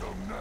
them now.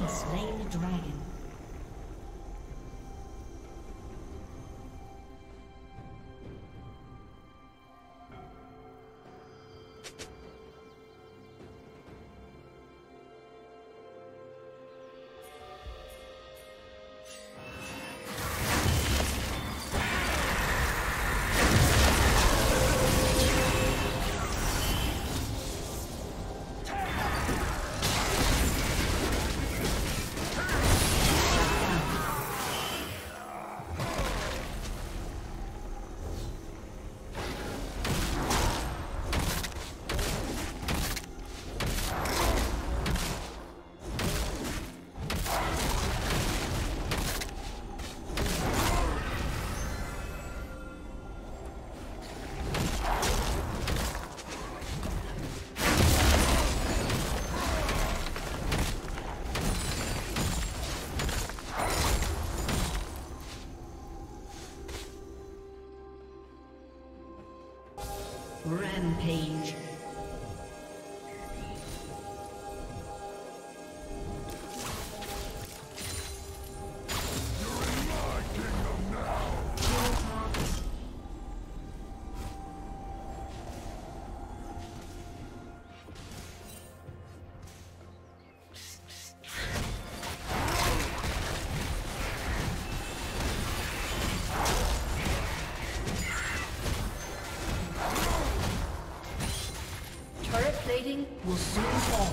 has slain the dragon. Rampage. Will soon fall.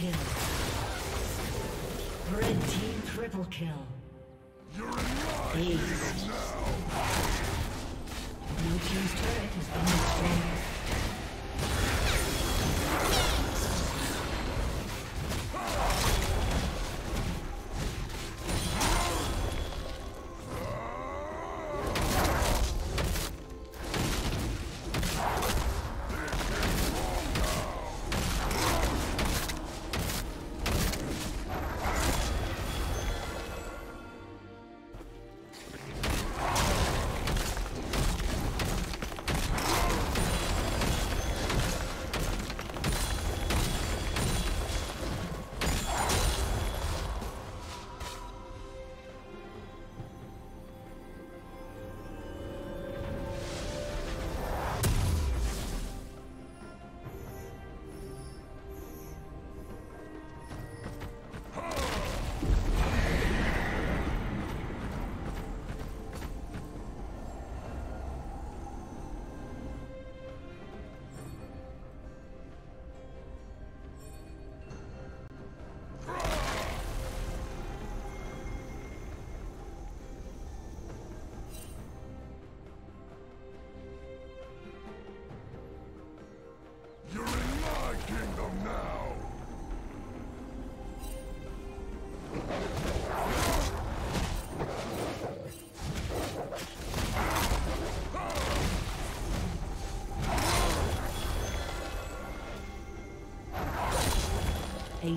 kill. Red team triple kill. You're in my field now. Blue team's turret has been destroyed. A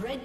Red